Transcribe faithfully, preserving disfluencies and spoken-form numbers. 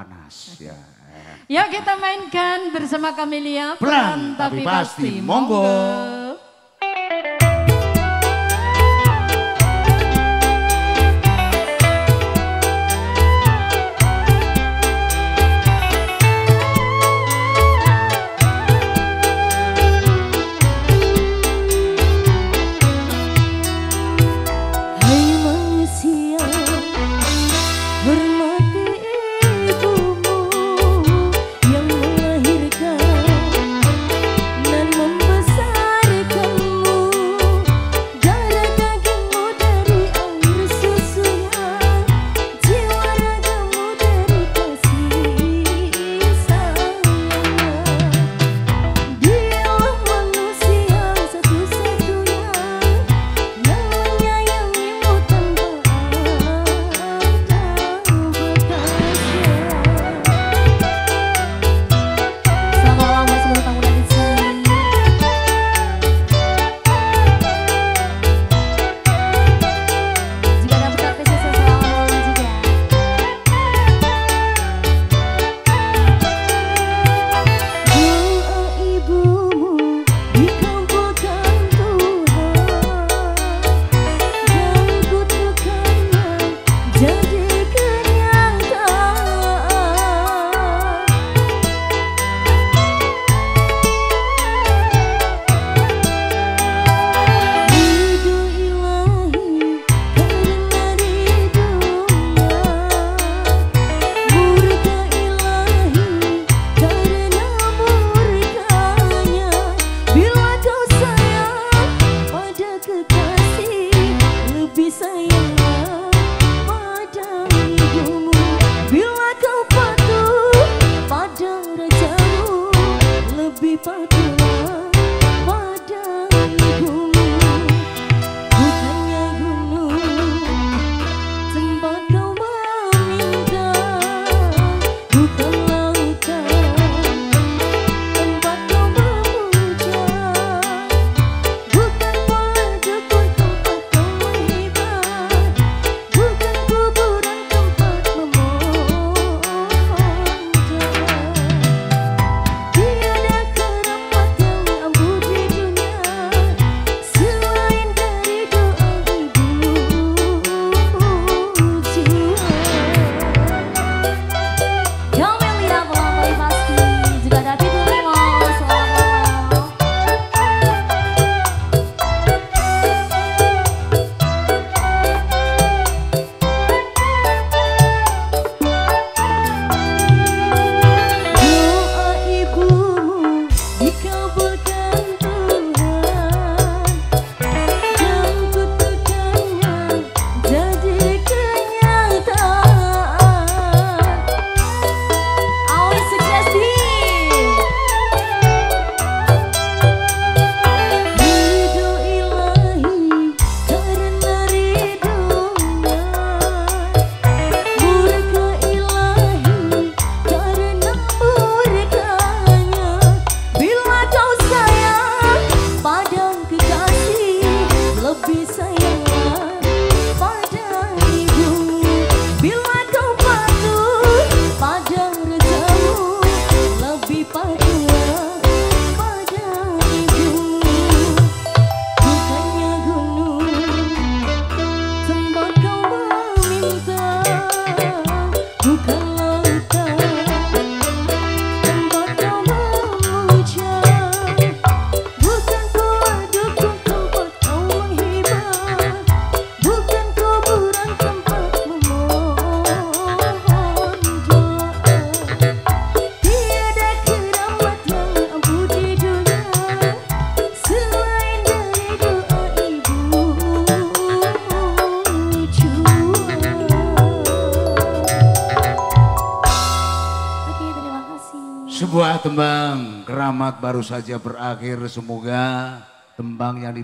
panas ya. Yuk kita mainkan bersama Camelia Pelan tapi, tapi pasti. pasti. Monggo. Sebuah tembang keramat baru saja berakhir. Semoga tembang yang di